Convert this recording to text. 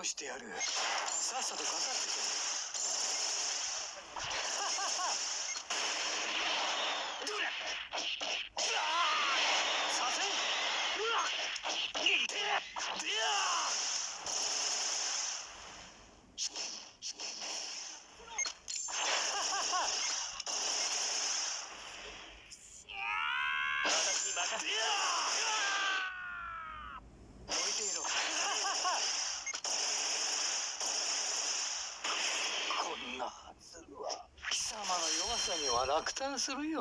どうしてやる。さっさとかかってくる。するわ。貴様の弱さには落胆するよ。